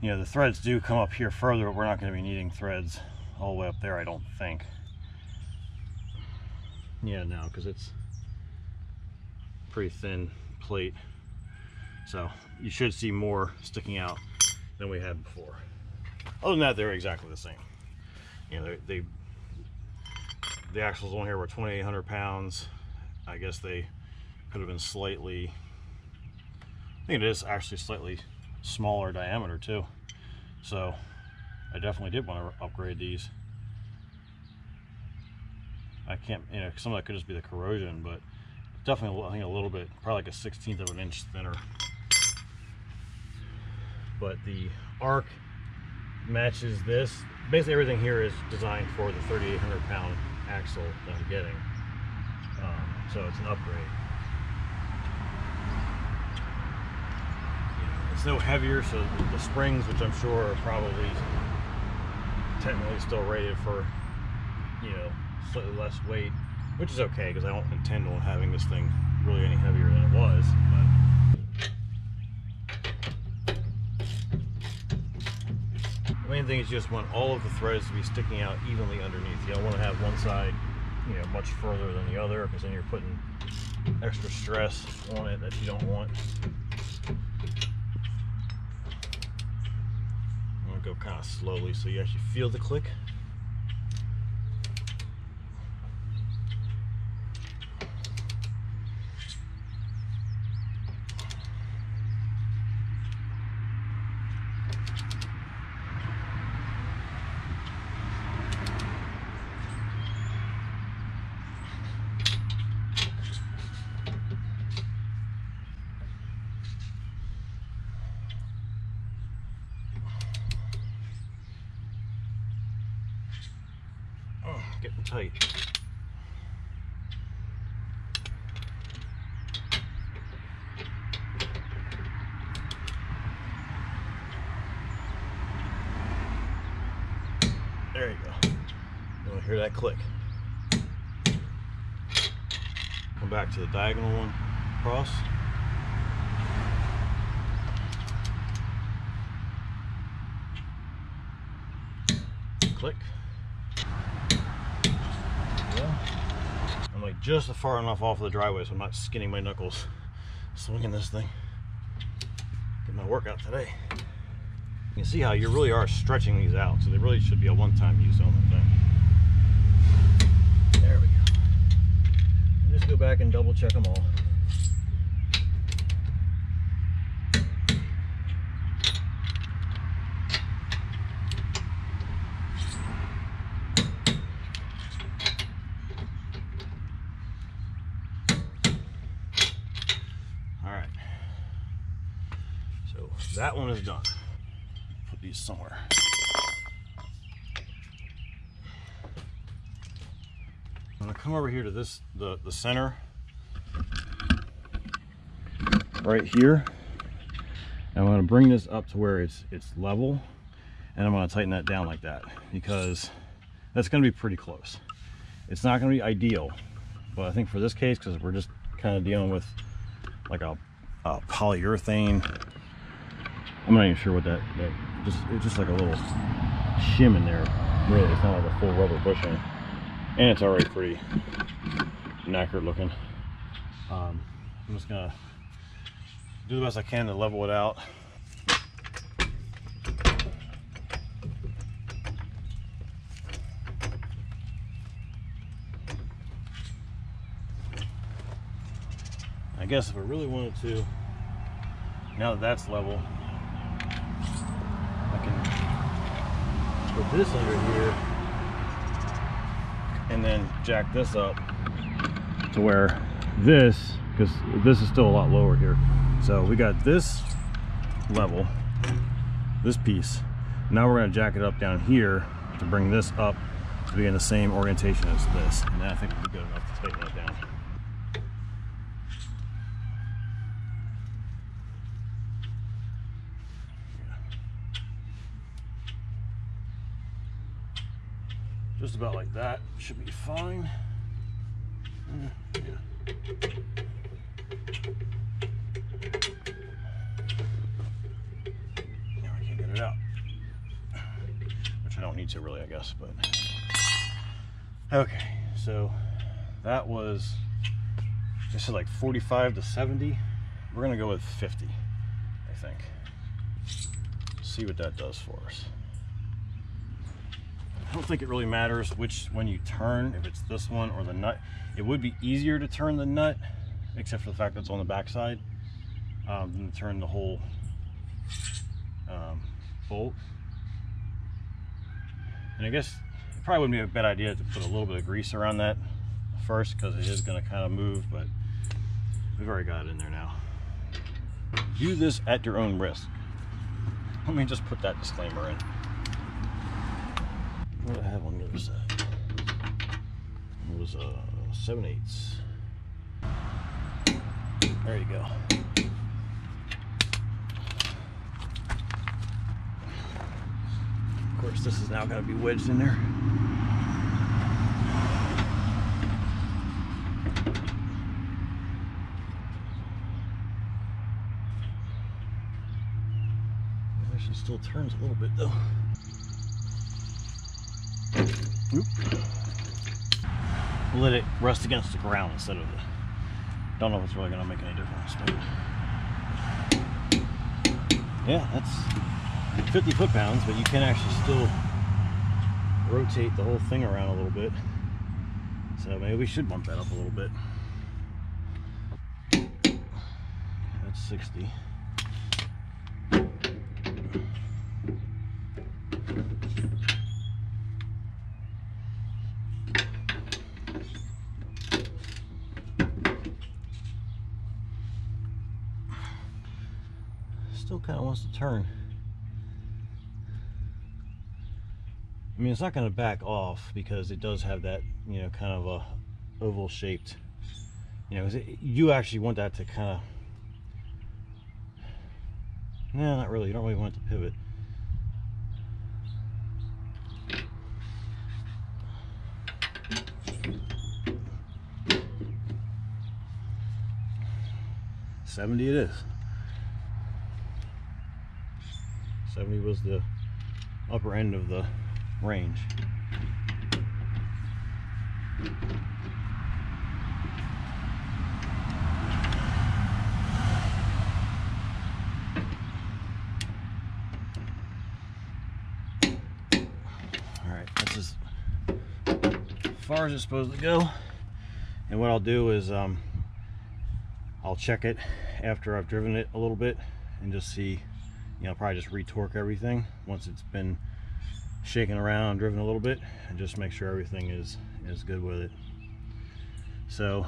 you know, the threads do come up here further, but we're not going to be needing threads all the way up there, I don't think. Yeah, no, because it's a pretty thin plate, so you should see more sticking out than we had before. Other than that, they're exactly the same. You know, they, they the axles on here were twenty-eight hundred pounds. I guess they could have been slightly, I think it is actually slightly smaller diameter too. So I definitely did want to upgrade these. I can't, you know, some of that could just be the corrosion, but definitely I think a little bit, probably like a sixteenth of an inch thinner. But the arc matches this. Basically everything here is designed for the thirty-eight hundred pound axle that I'm getting, um, so it's an upgrade. You know, it's no heavier, so the springs, which I'm sure are probably technically still rated for, you know, slightly less weight, which is okay because I don't intend on having this thing really any heavier than it was. But the main thing is you just want all of the threads to be sticking out evenly underneath. You don't want to have one side, you know, much further than the other, because then you're putting extra stress on it that you don't want. I'm going to go kind of slowly so you actually feel the click. Getting tight. There you go. You want to hear that click. Come back to the diagonal one across. Click. I'm like just far enough off of the driveway so I'm not skinning my knuckles swinging this thing. Get my workout today. You can see how you really are stretching these out, so they really should be a one-time use only thing. There we go. And just go back and double check them all. That one is done. Put these somewhere. come over here to this, the, the center right here. And I'm gonna bring this up to where it's, it's level. And I'm gonna tighten that down like that, because that's gonna be pretty close. It's not gonna be ideal, but I think for this case, because we're just kind of dealing with like a, a polyurethane. I'm not even sure what that, that just, it's just like a little shim in there. Really, it's not like a full rubber bushing. And it's already pretty knackered looking. Um, I'm just gonna do the best I can to level it out. I guess if I really wanted to, now that that's level, I can put this under here and then jack this up to where this, because this is still a lot lower here. So we got this level, this piece. Now we're gonna jack it up down here to bring this up to be in the same orientation as this. And I think we'll be good enough to tighten that down. Just about like that should be fine. Yeah. Now I can't get it out, which I don't need to really, I guess. But okay, so that was, this is like forty-five to seventy. We're gonna go with fifty, I think. See what that does for us. I don't think it really matters which one you turn, if it's this one or the nut. It would be easier to turn the nut, except for the fact that it's on the backside, um, than to turn the whole um, bolt. And I guess it probably wouldn't be a bad idea to put a little bit of grease around that first, because it is going to kind of move, but we've already got it in there now. Do this at your own risk. Let me just put that disclaimer in. What I have on the other side? It was uh, seven eighths. There you go. Of course, this is now going to be wedged in there. It actually still turns a little bit though. Oop. Let it rest against the ground instead of the, don't know if it's really gonna make any difference, but yeah, that's fifty foot pounds, but you can actually still rotate the whole thing around a little bit, so maybe we should bump that up a little bit. That's sixty. Kind of wants to turn. I mean, it's not going to back off because it does have that, you know, kind of a oval shaped, you know, it, you actually want that to kind of, no, not really. You don't really want it to pivot. seventy it is. seventy was the upper end of the range. All right, that's as far as it's supposed to go. And what I'll do is um, I'll check it after I've driven it a little bit and just see. You know, probably just re-torque everything once it's been shaken around, driven a little bit, and just make sure everything is is good with it. So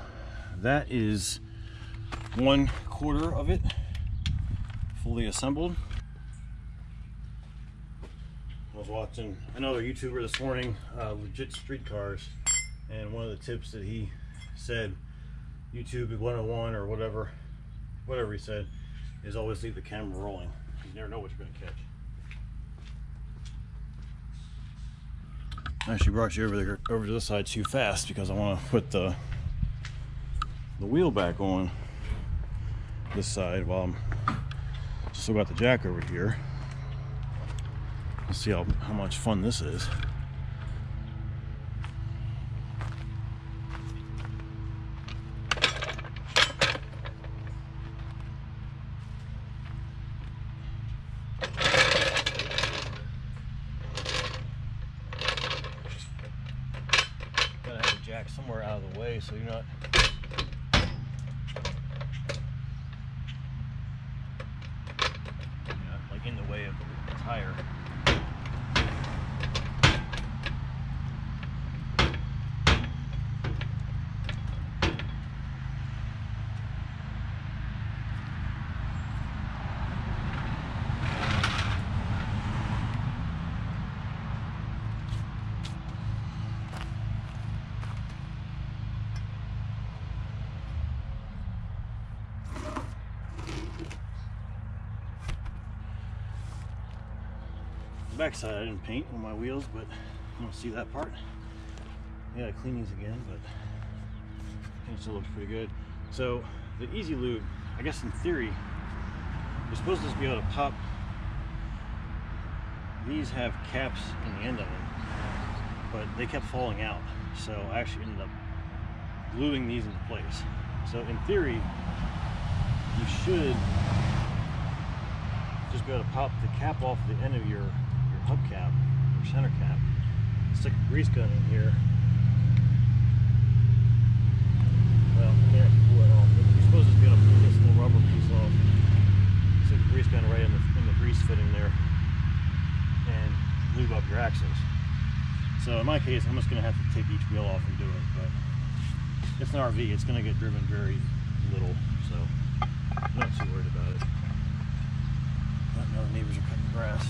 that is one quarter of it fully assembled. I was watching another YouTuber this morning, uh, Legit Streetcars, And one of the tips that he said, YouTube one oh one or whatever, whatever he said, is always leave the camera rolling. You never know what you're going to catch. I actually brought you over there, over to this side too fast because I want to put the the wheel back on this side while I'm still got the jack over here. Let's see how, how much fun this is. Somewhere out of the way so you're not you're not like in the way of the tire. Backside, I didn't paint on my wheels, but you don't see that part. Yeah, I clean these again, but I think it still looks pretty good. So the E Z Lube, I guess in theory, you're supposed to just be able to pop. These have caps in the end of them, but they kept falling out, so I actually ended up gluing these into place. So in theory, you should just be able to pop the cap off the end of your hubcap or center cap, stick a grease gun in here. Well, you can't pull it off. You're supposed to be able to pull this little rubber piece off. Stick a grease gun right in the, in the grease fitting there and lube up your axles. So in my case, I'm just going to have to take each wheel off and do it, but it's an R V. It's going to get driven very little, so I'm not too worried about it. But now the neighbors are cutting grass.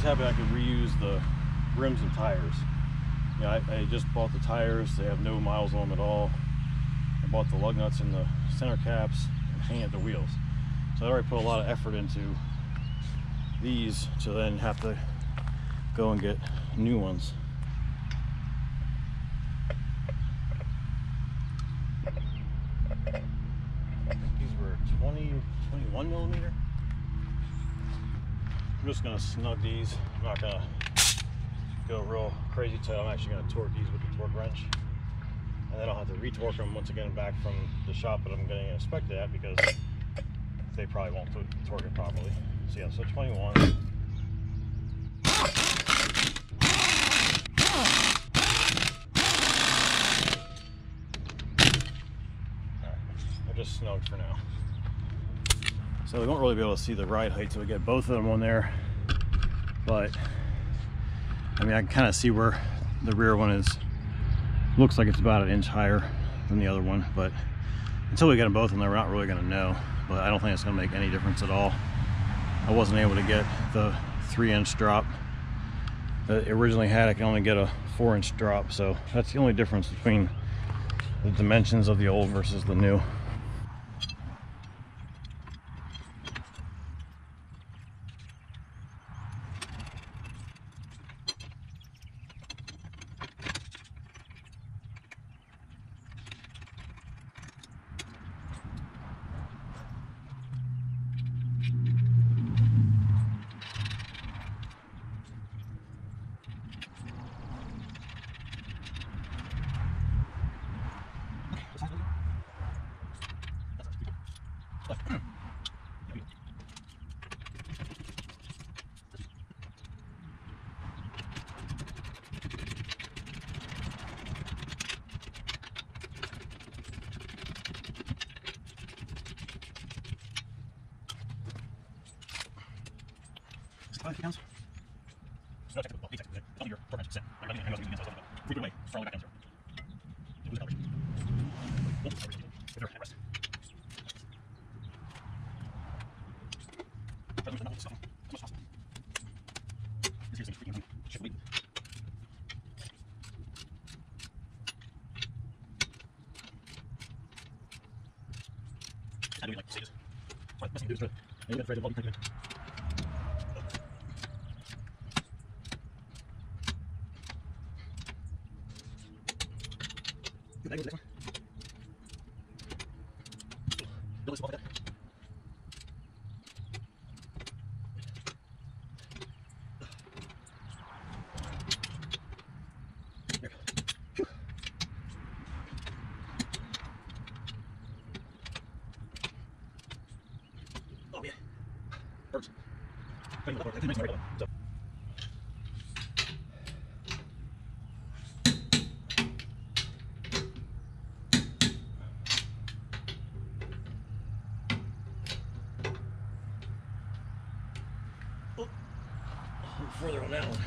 Happy I can reuse the rims and tires. You know, I, I just bought the tires. They have no miles on them at all. I bought the lug nuts and the center caps and hand the wheels. So I already put a lot of effort into these to then have to go and get new ones. These were twenty, twenty-one millimeter. I'm just going to snug these. I'm not going to go real crazy till I'm actually going to torque these with the torque wrench. And then I'll have to retorque them once again back from the shop that I'm getting inspected at because they probably won't torque it properly. So yeah, so twenty-one. Alright, they're just snugged for now. So we won't really be able to see the ride height till we get both of them on there. But I mean, I can kind of see where the rear one is. Looks like it's about an inch higher than the other one, but until we get them both on there, we're not really going to know. But I don't think it's going to make any difference at all. I wasn't able to get the three inch drop that it originally had. I can only get a four inch drop. So that's the only difference between the dimensions of the old versus the new. twenty-five pounds. It's not technical, it's technical. It's not your torque wrench set. I'm not using it, I'm not using it. Free it away, throw it back down zero. It was a calibration. Multiple calibration people, with their hand rest. Try to lose the knuckles stuff as much as possible. This here's a freaking thing. Shift the weight. I don't even like to say this. But the best thing to do is drill. I need to get afraid of all the time. I go to the next one. Build this off like that. There we go. Whew. Oh yeah. Burns. Trying to look over. It's nice and regular. So. Further on that one.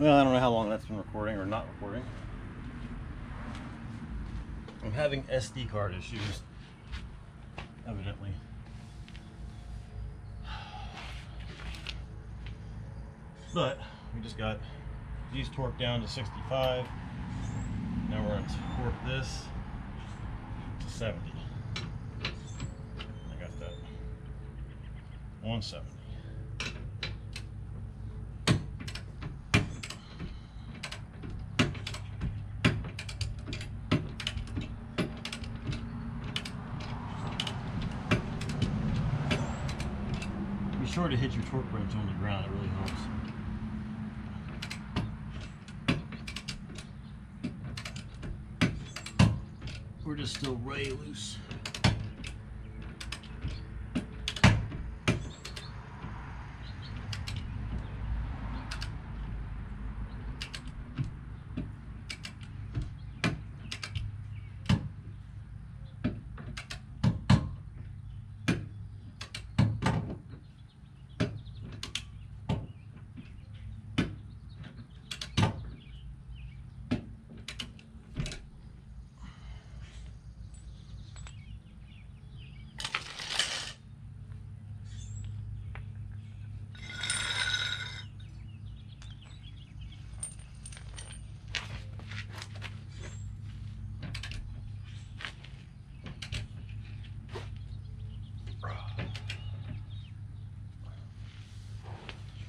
Well, I don't know how long that's been recording or not recording. I'm having S D card issues, evidently. But we just got these torqued down to sixty-five. Now we're going to torque this to seventy. one seventy. Be sure to hit your torque wrench on the ground, it really helps. We're just still way loose.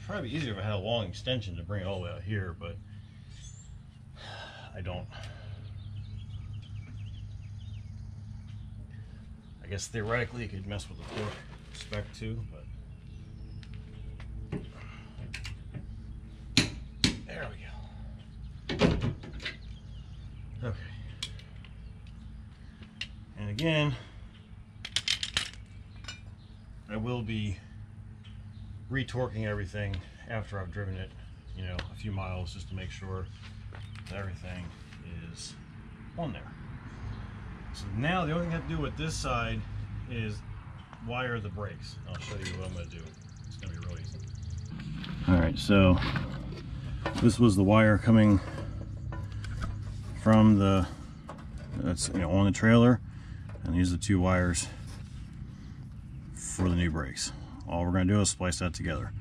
Probably easier if I had a long extension to bring it all the way out here, but I don't. I guess theoretically it could mess with the torque spec too, but there we go. Okay. And again, I will be retorquing everything after I've driven it, you know, a few miles, just to make sure that everything is on there. So now the only thing I have to do with this side is wire the brakes. I'll show you what I'm going to do. It's going to be real easy. All right, so this was the wire coming from the, that's, you know, on the trailer, and these are the two wires for the new brakes. All we're going to do is splice that together.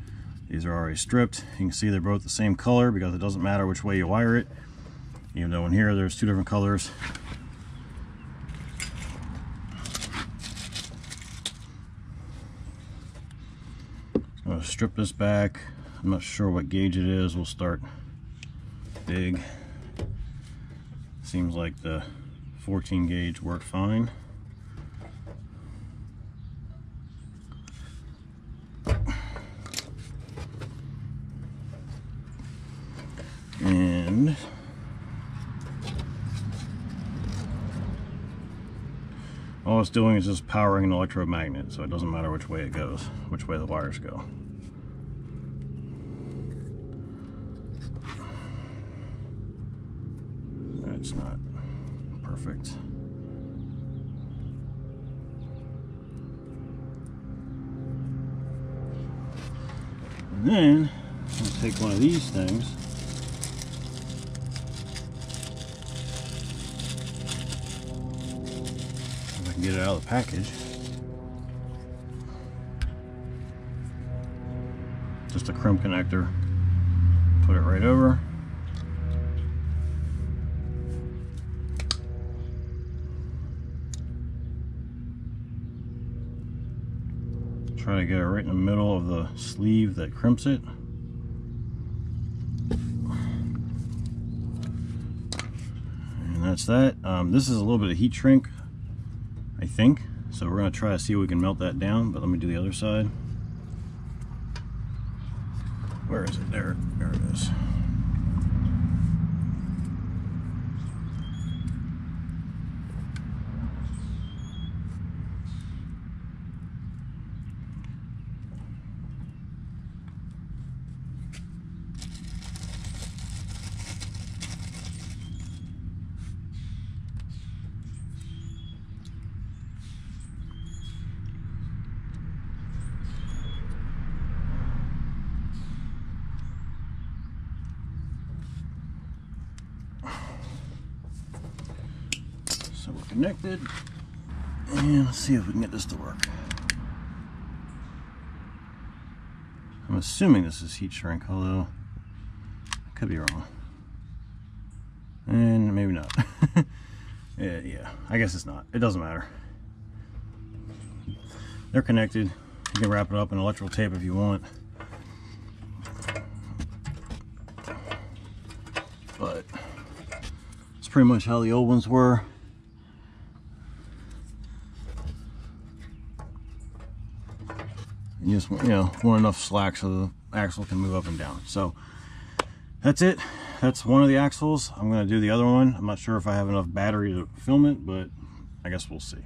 These are already stripped. You can see they're both the same color because it doesn't matter which way you wire it. Even though in here there's two different colors. I'm going to strip this back. I'm not sure what gauge it is. We'll start big. Seems like the fourteen gauge worked fine. And all it's doing is just powering an electromagnet, so it doesn't matter which way it goes, which way the wires go. That's not perfect. And then I'll take one of these things. If I can get it out of the package. Just a crimp connector. Put it right over. Try to get it right in the middle of the sleeve that crimps it. And that's that. Um, this is a little bit of heat shrink, I think. So we're going to try to see if we can melt that down, but let me do the other side. Where is it? There, there it is. Connected, and let's see if we can get this to work. I'm assuming this is heat shrink, although I could be wrong, and maybe not. yeah, yeah, I guess it's not. It doesn't matter. They're connected. You can wrap it up in electrical tape if you want, but it's pretty much how the old ones were. You just want, you know, want enough slack so the axle can move up and down. So that's it. That's one of the axles. I'm going to do the other one. I'm not sure if I have enough battery to film it, but I guess we'll see.